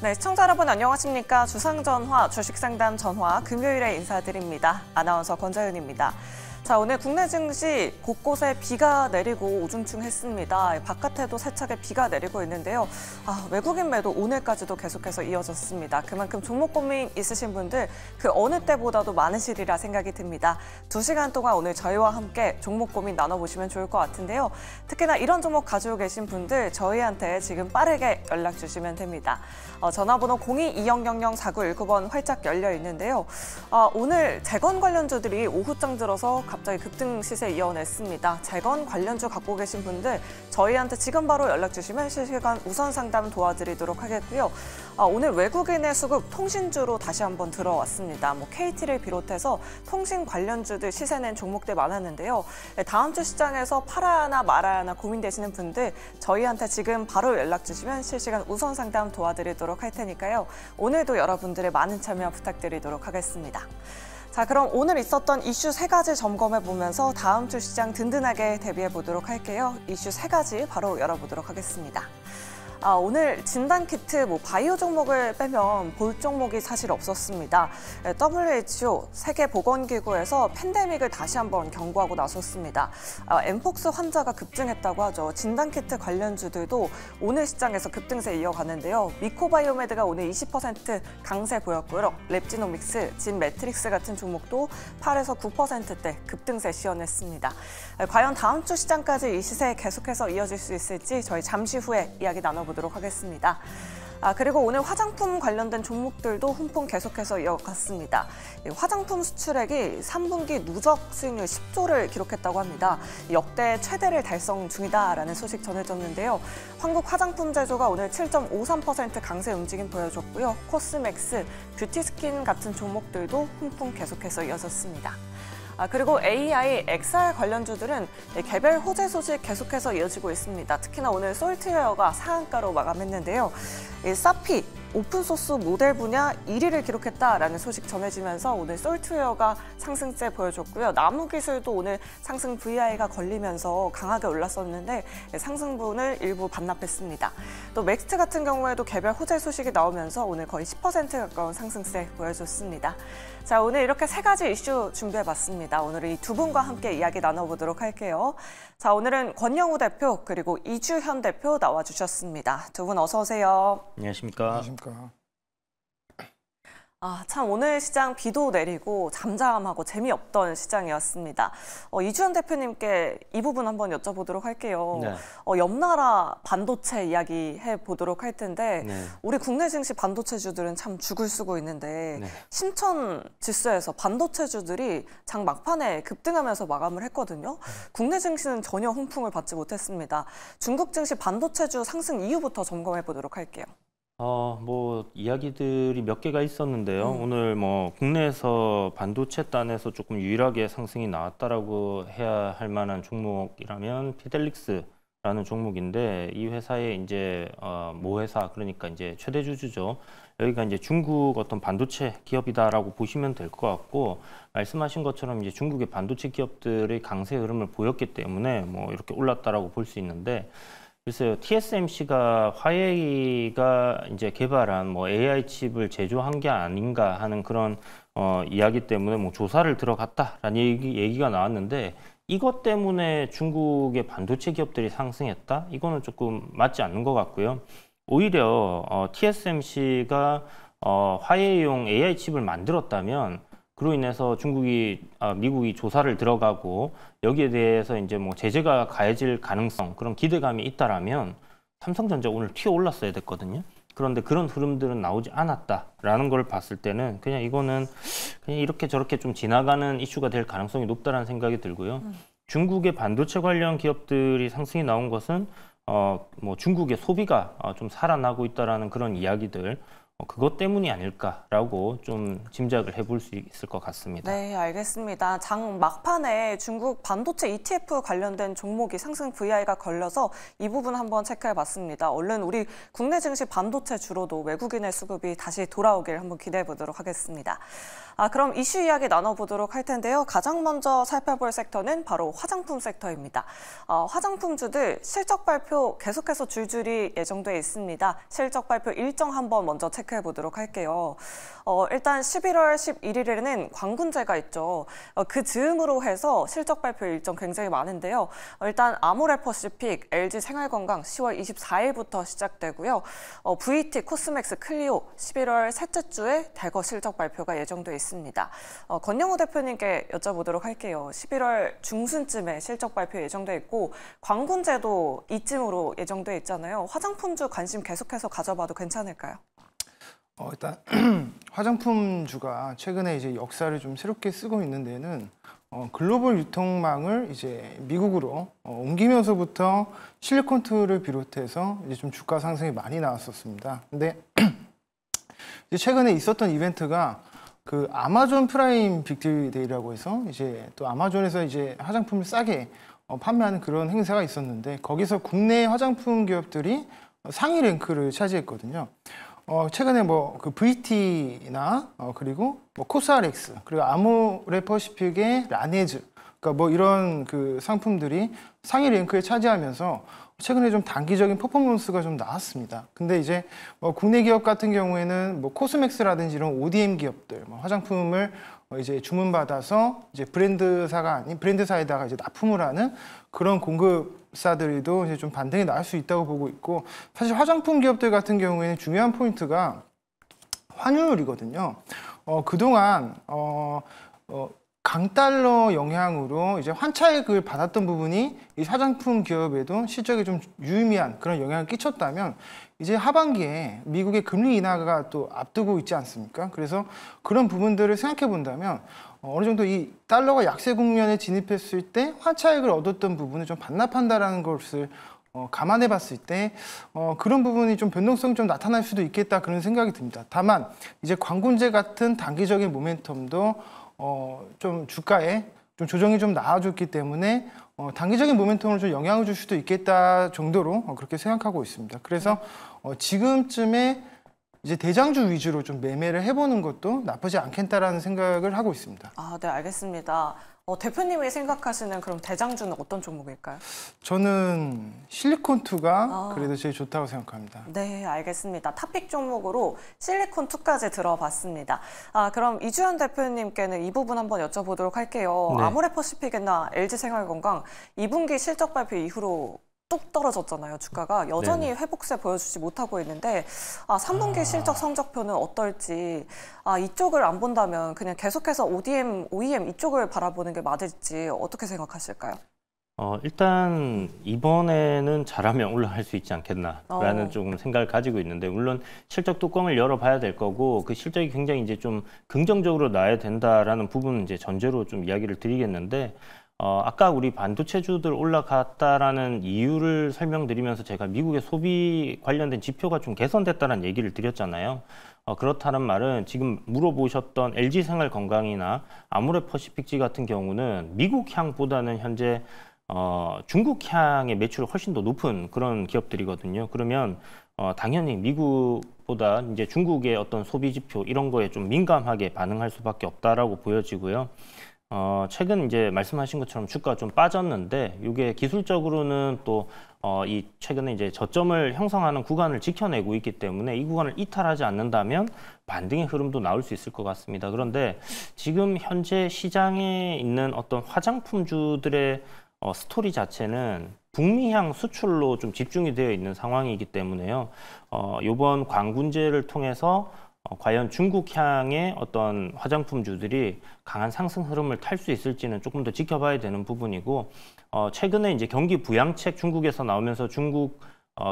네, 시청자 여러분 안녕하십니까? 주상전화, 주식상담 전화 금요일에 인사드립니다. 아나운서 권자윤입니다. 자, 오늘 국내 증시 곳곳에 비가 내리고 우중충했습니다. 바깥에도 세차게 비가 내리고 있는데요. 외국인 매도 오늘까지도 계속해서 이어졌습니다. 그만큼 종목 고민 있으신 분들 그 어느 때보다도 많으시리라 생각이 듭니다. 2시간 동안 오늘 저희와 함께 종목 고민 나눠보시면 좋을 것 같은데요. 특히나 이런 종목 가지고 계신 분들 저희한테 지금 빠르게 연락 주시면 됩니다. 전화번호 02-2000-4919번 활짝 열려 있는데요. 오늘 재건 관련주들이 오후장 들어서 갑자기 급등 시세 이어냈습니다. 재건 관련주 갖고 계신 분들 저희한테 지금 바로 연락 주시면 실시간 우선 상담 도와드리도록 하겠고요. 오늘 외국인의 수급 통신주로 다시 한번 들어왔습니다. KT를 비롯해서 통신 관련주들 시세낸 종목들 많았는데요. 다음 주 시장에서 팔아야 하나 말아야 하나 고민되시는 분들 저희한테 지금 바로 연락 주시면 실시간 우선 상담 도와드리도록 할 테니까요. 오늘도 여러분들의 많은 참여 부탁드리도록 하겠습니다. 자, 그럼 오늘 있었던 이슈 3가지 점검해 보면서 다음 주 시장 든든하게 대비해 보도록 할게요. 이슈 3가지 바로 열어보도록 하겠습니다. 오늘 진단키트, 바이오 종목을 빼면 볼 종목이 사실 없었습니다. WHO, 세계보건기구에서 팬데믹을 다시 한번 경고하고 나섰습니다. 엠폭스 환자가 급증했다고 하죠. 진단키트 관련주들도 오늘 시장에서 급등세 이어가는데요. 미코바이오메드가 오늘 20% 강세 보였고요. 랩지노믹스, 진매트릭스 같은 종목도 8에서 9%대 급등세 시연했습니다. 과연 다음 주 시장까지 이 시세 계속해서 이어질 수 있을지 저희 잠시 후에 이야기 나눠보도록 하겠습니다. 그리고 오늘 화장품 관련된 종목들도 훈풍 계속해서 이어갔습니다. 화장품 수출액이 3분기 누적 수익률 10조를 기록했다고 합니다. 역대 최대를 달성 중이다라는 소식 전해졌는데요. 한국 화장품 제조가 오늘 7.53% 강세 움직임 보여줬고요. 코스맥스, 뷰티스킨 같은 종목들도 훈풍 계속해서 이어졌습니다. 그리고 AI, XR 관련주들은 개별 호재 소식 계속해서 이어지고 있습니다. 특히나 오늘 솔트웨어가 상한가로 마감했는데요. 사피, 오픈소스 모델 분야 1위를 기록했다라는 소식 전해지면서 오늘 솔트웨어가 상승세 보여줬고요. 나무기술도 오늘 상승 VI가 걸리면서 강하게 올랐었는데 상승분을 일부 반납했습니다. 또 맥스트 같은 경우에도 개별 호재 소식이 나오면서 오늘 거의 10% 가까운 상승세 보여줬습니다. 자, 오늘 이렇게 3가지 이슈 준비해봤습니다. 오늘은 이 두 분과 함께 이야기 나눠보도록 할게요. 자, 오늘은 권영우 대표 그리고 이주현 대표 나와주셨습니다. 두 분 어서 오세요. 안녕하십니까. 참 오늘 시장 비도 내리고 잠잠하고 재미없던 시장이었습니다. 이주현 대표님께 이 부분 한번 여쭤보도록 할게요. 네. 옆나라 반도체 이야기 해보도록 할 텐데 네. 우리 국내 증시 반도체주들은 참 죽을 쓰고 있는데 네. 심천지수에서 반도체주들이 장 막판에 급등하면서 마감을 했거든요. 국내 증시는 전혀 훈풍을 받지 못했습니다. 중국 증시 반도체주 상승 이유부터 점검해보도록 할게요. 이야기들이 몇 개가 있었는데요. 오늘 국내에서 반도체 단에서 조금 유일하게 상승이 나왔다라고 해야 할 만한 종목이라면 피델릭스라는 종목인데 이 회사의 이제 모 회사 그러니까 이제 최대 주주죠. 여기가 이제 중국 어떤 반도체 기업이다라고 보시면 될 것 같고 말씀하신 것처럼 이제 중국의 반도체 기업들의 강세 흐름을 보였기 때문에 이렇게 올랐다라고 볼 수 있는데. 글쎄요, TSMC가 화웨이가 이제 개발한 AI 칩을 제조한 게 아닌가 하는 그런 이야기 때문에 조사를 들어갔다라는 얘기가 나왔는데 이것 때문에 중국의 반도체 기업들이 상승했다? 이거는 조금 맞지 않는 것 같고요. 오히려 TSMC가 화웨이용 AI 칩을 만들었다면 그로 인해서 미국이 조사를 들어가고 여기에 대해서 이제 제재가 가해질 가능성 그런 기대감이 있다라면 삼성전자 오늘 튀어 올랐어야 됐거든요. 그런데 그런 흐름들은 나오지 않았다라는 걸 봤을 때는 그냥 이거는 그냥 이렇게 저렇게 좀 지나가는 이슈가 될 가능성이 높다라는 생각이 들고요. 중국의 반도체 관련 기업들이 상승이 나온 것은 중국의 소비가 좀 살아나고 있다라는 그런 이야기들. 그것 때문이 아닐까라고 좀 짐작을 해볼 수 있을 것 같습니다. 네, 알겠습니다. 장 막판에 중국 반도체 ETF 관련된 종목이 상승 VI가 걸려서 이 부분 한번 체크해봤습니다. 얼른 우리 국내 증시 반도체 주로도 외국인의 수급이 다시 돌아오길 한번 기대해보도록 하겠습니다. 그럼 이슈 이야기 나눠보도록 할 텐데요. 가장 먼저 살펴볼 섹터는 바로 화장품 섹터입니다. 화장품주들 실적 발표 계속해서 줄줄이 예정돼 있습니다. 실적 발표 일정 한번 먼저 체크해 보도록 할게요. 일단 11월 11일에는 광군제가 있죠. 그 즈음으로 해서 실적 발표 일정 굉장히 많은데요. 일단 아모레퍼시픽, LG생활건강 10월 24일부터 시작되고요. VT, 코스맥스, 클리오 11월 셋째 주에 대거 실적 발표가 예정돼 있습니다. 권영우 대표님께 여쭤보도록 할게요. 11월 중순쯤에 실적 발표 예정돼 있고 광군제도 이쯤으로 예정돼 있잖아요. 화장품주 관심 계속해서 가져봐도 괜찮을까요? 일단 화장품주가 최근에 이제 역사를 좀 새롭게 쓰고 있는 데는 글로벌 유통망을 이제 미국으로 옮기면서부터 실리콘투를 비롯해서 이제 좀 주가 상승이 많이 나왔었습니다. 근데 이제 최근에 있었던 이벤트가 그 아마존 프라임 빅딜데이라고 해서 이제 또 아마존에서 이제 화장품을 싸게 판매하는 그런 행사가 있었는데 거기서 국내 화장품 기업들이 상위 랭크를 차지했거든요. 최근에 뭐 그 VT나 그리고 뭐 코스알엑스 그리고 아모레퍼시픽의 라네즈 그러니까 뭐 이런 그 상품들이 상위 랭크에 차지하면서 최근에 좀 단기적인 퍼포먼스가 좀 나왔습니다. 근데 이제 뭐 국내 기업 같은 경우에는 뭐 코스맥스라든지 이런 ODM 기업들, 뭐 화장품을 이제 주문받아서 이제 브랜드사가 아닌 브랜드사에다가 이제 납품을 하는 그런 공급사들도 이제 좀 반등이 나올 수 있다고 보고 있고 사실 화장품 기업들 같은 경우에는 중요한 포인트가 환율이거든요. 그동안 강달러 영향으로 이제 환차익을 받았던 부분이 이 화장품 기업에도 실적에 좀 유의미한 그런 영향을 끼쳤다면 이제 하반기에 미국의 금리 인하가 또 앞두고 있지 않습니까? 그래서 그런 부분들을 생각해 본다면 어느 정도 이 달러가 약세 국면에 진입했을 때 환차익을 얻었던 부분을 좀 반납한다라는 것을 감안해 봤을 때 그런 부분이 좀 변동성이 좀 나타날 수도 있겠다 그런 생각이 듭니다. 다만 이제 광군제 같은 단기적인 모멘텀도 좀 주가에 좀 조정이 좀 나아졌기 때문에 단기적인 모멘텀을 좀 영향을 줄 수도 있겠다 정도로 그렇게 생각하고 있습니다. 그래서 지금쯤에 이제 대장주 위주로 좀 매매를 해보는 것도 나쁘지 않겠다라는 생각을 하고 있습니다. 네, 알겠습니다. 대표님이 생각하시는 그럼 대장주는 어떤 종목일까요? 저는 실리콘2가 그래도 제일 좋다고 생각합니다. 네, 알겠습니다. 탑픽 종목으로 실리콘2까지 들어봤습니다. 그럼 이주현 대표님께는 이 부분 한번 여쭤보도록 할게요. 네. 아모레퍼시픽이나 LG생활건강 2분기 실적 발표 이후로 뚝 떨어졌잖아요. 주가가 여전히 회복세 보여주지 못하고 있는데 3분기 실적 성적표는 어떨지 이쪽을 안 본다면 그냥 계속해서 ODM, OEM 이쪽을 바라보는 게 맞을지 어떻게 생각하실까요? 일단 이번에는 잘하면 올라갈 수 있지 않겠나라는 조금 생각을 가지고 있는데 물론 실적 뚜껑을 열어봐야 될 거고 그 실적이 굉장히 이제 좀 긍정적으로 나와야 된다라는 부분은 이제 전제로 좀 이야기를 드리겠는데 아까 우리 반도체주들 올라갔다라는 이유를 설명드리면서 제가 미국의 소비 관련된 지표가 좀 개선됐다는 얘기를 드렸잖아요. 그렇다는 말은 지금 물어보셨던 LG생활건강이나 아모레퍼시픽지 같은 경우는 미국향보다는 현재 중국향의 매출이 훨씬 더 높은 그런 기업들이거든요. 그러면 당연히 미국보다 이제 중국의 어떤 소비 지표 이런 거에 좀 민감하게 반응할 수밖에 없다라고 보여지고요. 최근 이제 말씀하신 것처럼 주가가 좀 빠졌는데 이게 기술적으로는 또 이 최근에 이제 저점을 형성하는 구간을 지켜내고 있기 때문에 이 구간을 이탈하지 않는다면 반등의 흐름도 나올 수 있을 것 같습니다. 그런데 지금 현재 시장에 있는 어떤 화장품주들의 스토리 자체는 북미향 수출로 좀 집중이 되어 있는 상황이기 때문에요. 이번 광군제를 통해서 과연 중국향의 어떤 화장품주들이 강한 상승 흐름을 탈 수 있을지는 조금 더 지켜봐야 되는 부분이고 최근에 이제 경기 부양책 중국에서 나오면서 중국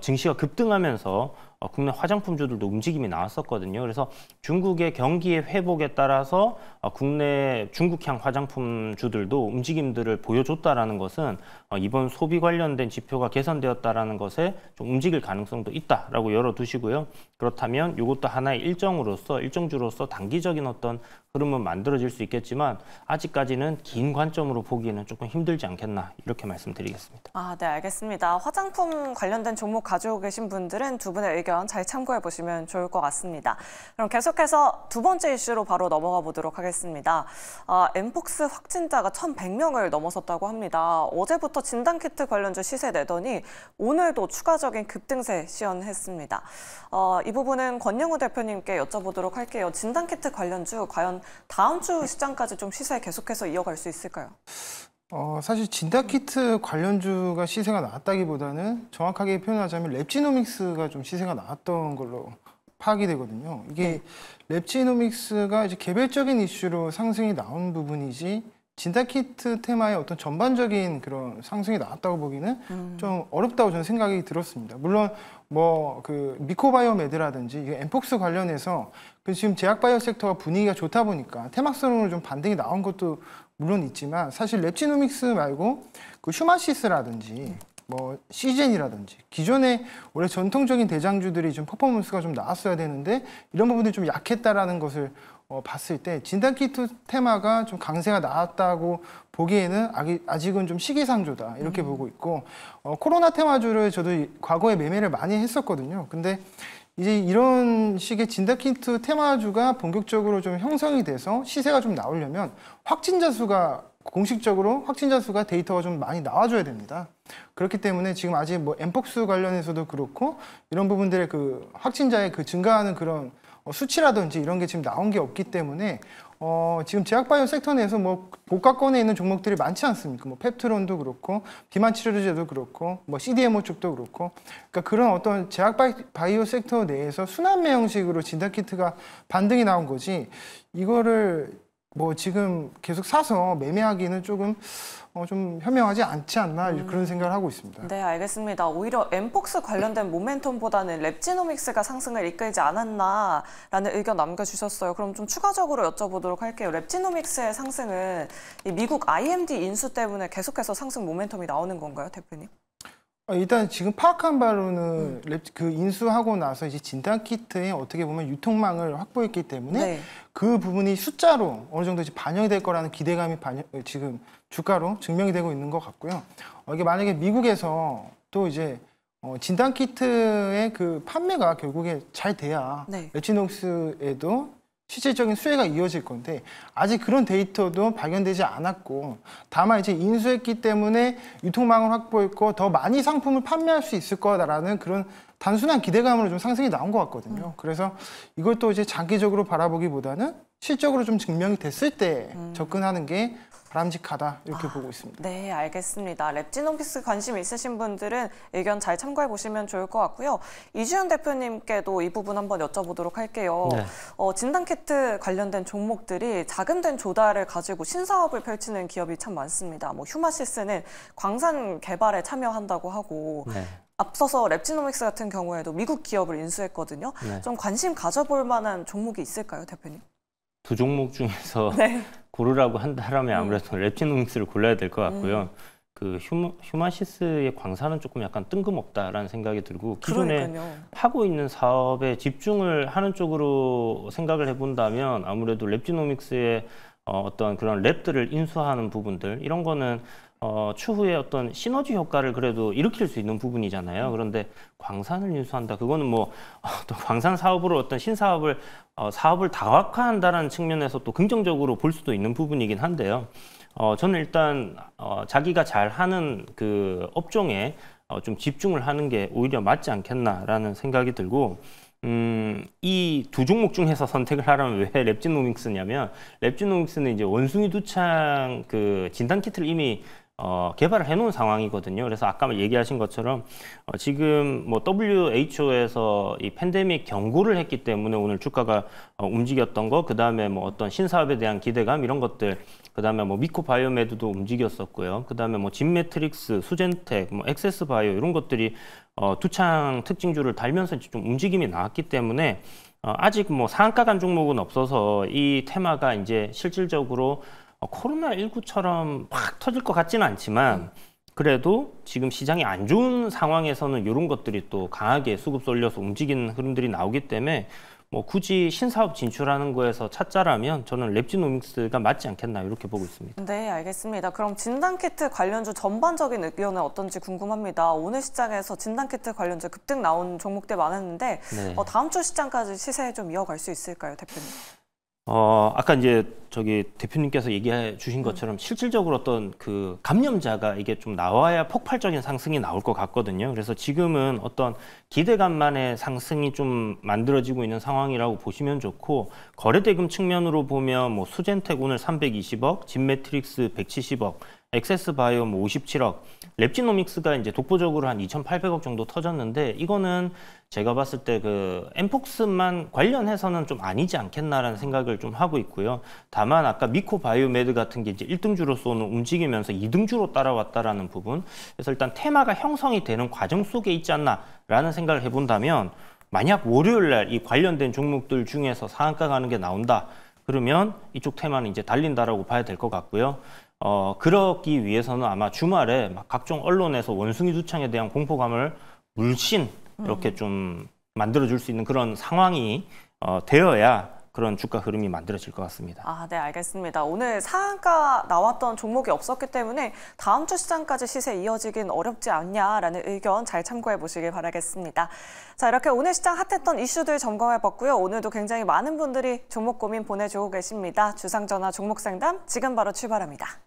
증시가 급등하면서 국내 화장품주들도 움직임이 나왔었거든요. 그래서 중국의 경기의 회복에 따라서 국내 중국향 화장품주들도 움직임들을 보여줬다라는 것은 이번 소비 관련된 지표가 개선되었다라는 것에 좀 움직일 가능성도 있다라고 열어두시고요. 그렇다면 이것도 하나의 일정주로서 단기적인 어떤 흐름은 만들어질 수 있겠지만 아직까지는 긴 관점으로 보기에는 조금 힘들지 않겠나 이렇게 말씀드리겠습니다. 아, 네, 알겠습니다. 화장품 관련된 종목 가지고 계신 분들은 두 분의 의견 잘 참고해 보시면 좋을 것 같습니다. 그럼 계속해서 두 번째 이슈로 바로 넘어가 보도록 하겠습니다. 엠폭스 확진자가 1,100명을 넘어섰다고 합니다. 어제부터 진단키트 관련주 시세 내더니 오늘도 추가적인 급등세 시연했습니다. 이 부분은 권영우 대표님께 여쭤보도록 할게요. 진단키트 관련주 과연 다음 주 시장까지 좀 시세 계속해서 이어갈 수 있을까요? 사실 진단키트 관련주가 시세가 나왔다기보다는 정확하게 표현하자면 랩지노믹스가 좀 시세가 나왔던 걸로 파악이 되거든요. 이게 랩지노믹스가 이제 개별적인 이슈로 상승이 나온 부분이지 진단키트 테마의 어떤 전반적인 그런 상승이 나왔다고 보기는 좀 어렵다고 저는 생각이 들었습니다. 물론 뭐 그 미코바이오메드라든지 이게 엠폭스 관련해서 그 지금 제약바이오 섹터가 분위기가 좋다 보니까 테마성으로 좀 반등이 나온 것도 물론 있지만 사실 랩지노믹스 말고 그 휴마시스라든지 뭐 시젠이라든지 기존에 원래 전통적인 대장주들이 좀 퍼포먼스가 좀 나왔어야 되는데 이런 부분들이 좀 약했다라는 것을 봤을 때 진단키트 테마가 좀 강세가 나왔다고 보기에는 아직은 좀 시기상조다 이렇게 보고 있고 코로나 테마주를 저도 과거에 매매를 많이 했었거든요. 근데 이제 이런 식의 진단키트 테마주가 본격적으로 좀 형성이 돼서 시세가 좀 나오려면 확진자 수가 공식적으로 확진자 수가 데이터가 좀 많이 나와줘야 됩니다. 그렇기 때문에 지금 아직 뭐 엠폭스 관련해서도 그렇고 이런 부분들의 그 확진자의 그 증가하는 그런 수치라든지 이런 게 지금 나온 게 없기 때문에 지금 제약바이오 섹터 내에서 뭐 고가권에 있는 종목들이 많지 않습니까? 뭐 펩트론도 그렇고 비만 치료제도 그렇고 뭐 CDMO 쪽도 그렇고 그러니까 그런 어떤 제약바이오 섹터 내에서 순환매 형식으로 진단키트가 반등이 나온 거지 이거를 뭐 지금 계속 사서 매매하기는 조금 좀 현명하지 않지 않나 그런 생각을 하고 있습니다. 네, 알겠습니다. 오히려 엠폭스 관련된 모멘텀보다는 랩지노믹스가 상승을 이끌지 않았나라는 의견 남겨주셨어요. 그럼 좀 추가적으로 여쭤보도록 할게요. 랩지노믹스의 상승은 이 미국 IMD 인수 때문에 계속해서 상승 모멘텀이 나오는 건가요, 대표님? 일단 지금 파악한 바로는 그 인수하고 나서 이제 진단키트에 어떻게 보면 유통망을 확보했기 때문에 그 부분이 숫자로 어느 정도 이제 반영이 될 거라는 기대감이 지금 주가로 증명이 되고 있는 것 같고요. 이게 만약에 미국에서 또 이제 진단키트의 그 판매가 결국에 잘 돼야 랩지노믹스에도 실질적인 수혜가 이어질 건데 아직 그런 데이터도 발견되지 않았고 다만 이제 인수했기 때문에 유통망을 확보했고 더 많이 상품을 판매할 수 있을 거다라는 그런 단순한 기대감으로 좀 상승이 나온 것 같거든요. 그래서 이걸 또 이제 장기적으로 바라보기보다는 실적으로 좀 증명이 됐을 때 접근하는 게 바람직하다 이렇게 보고 있습니다. 네, 알겠습니다. 랩지노믹스 관심 있으신 분들은 의견 잘 참고해 보시면 좋을 것 같고요. 이주현 대표님께도 이 부분 한번 여쭤보도록 할게요. 네. 진단키트 관련된 종목들이 자금된 조달을 가지고 신사업을 펼치는 기업이 참 많습니다. 뭐 휴마시스는 광산 개발에 참여한다고 하고 앞서서 랩지노믹스 같은 경우에도 미국 기업을 인수했거든요. 좀 관심 가져볼 만한 종목이 있을까요, 대표님? 두 종목 중에서 고르라고 한다면 아무래도 랩지노믹스를 골라야 될 것 같고요. 그 휴마시스의 광산은 조금 약간 뜬금없다라는 생각이 들고 기존에 하고 있는 사업에 집중을 하는 쪽으로 생각을 해본다면 아무래도 랩지노믹스의 어떤 그런 랩들을 인수하는 부분들 이런 거는 추후에 어떤 시너지 효과를 그래도 일으킬 수 있는 부분이잖아요. 그런데 광산을 인수한다. 그거는 뭐 또 광산 사업으로 어떤 신사업을 사업을 다각화한다는 측면에서 또 긍정적으로 볼 수도 있는 부분이긴 한데요. 저는 일단 자기가 잘하는 그 업종에 좀 집중을 하는 게 오히려 맞지 않겠나라는 생각이 들고 이 두 종목 중에서 선택을 하라면 왜 랩지노믹스냐면 랩지노믹스는 이제 원숭이 두창 그 진단 키트를 이미 개발을 해놓은 상황이거든요. 그래서 아까 얘기하신 것처럼 지금 뭐 WHO에서 이 팬데믹 경고를 했기 때문에 오늘 주가가 움직였던 거, 그 다음에 뭐 어떤 신사업에 대한 기대감 이런 것들, 그 다음에 뭐 미코바이오메드도 움직였었고요. 그 다음에 뭐 진매트릭스, 수젠텍, 뭐 엑세스바이오 이런 것들이 두창 특징주를 달면서 좀 움직임이 나왔기 때문에 아직 뭐 상한가 간 종목은 없어서 이 테마가 이제 실질적으로 코로나19처럼 확 터질 것 같지는 않지만 그래도 지금 시장이 안 좋은 상황에서는 이런 것들이 또 강하게 수급 쏠려서 움직이는 흐름들이 나오기 때문에 뭐 굳이 신사업 진출하는 거에서 차짜라면 저는 랩지노믹스가 맞지 않겠나 이렇게 보고 있습니다. 네, 알겠습니다. 그럼 진단키트 관련주 전반적인 의견은 어떤지 궁금합니다. 오늘 시장에서 진단키트 관련주 급등 나온 종목들 많았는데 네. 다음 주 시장까지 시세 좀 이어갈 수 있을까요, 대표님? 아까 이제 저기 대표님께서 얘기해 주신 것처럼 실질적으로 어떤 그 감염자가 이게 좀 나와야 폭발적인 상승이 나올 것 같거든요. 그래서 지금은 어떤 기대감만의 상승이 좀 만들어지고 있는 상황이라고 보시면 좋고, 거래대금 측면으로 보면 뭐 수젠텍 오늘 320억, 진매트릭스 170억, 엑세스바이오 뭐 57억, 랩지노믹스가 이제 독보적으로 한 2,800억 정도 터졌는데 이거는 제가 봤을 때 그 엠폭스만 관련해서는 좀 아니지 않겠나라는 생각을 좀 하고 있고요. 다만 아까 미코바이오메드 같은 게 이제 1등주로서는 움직이면서 2등주로 따라왔다라는 부분, 그래서 일단 테마가 형성이 되는 과정 속에 있지 않나라는 생각을 해본다면, 만약 월요일 날 이 관련된 종목들 중에서 상한가 가는 게 나온다 그러면 이쪽 테마는 이제 달린다라고 봐야 될 것 같고요. 그러기 위해서는 아마 주말에 막 각종 언론에서 원숭이 두창에 대한 공포감을 물씬 이렇게 좀 만들어줄 수 있는 그런 상황이 되어야 그런 주가 흐름이 만들어질 것 같습니다. 아, 네, 알겠습니다. 오늘 상한가 나왔던 종목이 없었기 때문에 다음 주 시장까지 시세 이어지긴 어렵지 않냐라는 의견 잘 참고해 보시길 바라겠습니다. 자, 이렇게 오늘 시장 핫했던 이슈들 점검해봤고요. 오늘도 굉장히 많은 분들이 종목 고민 보내주고 계십니다. 주상전화 종목상담 지금 바로 출발합니다.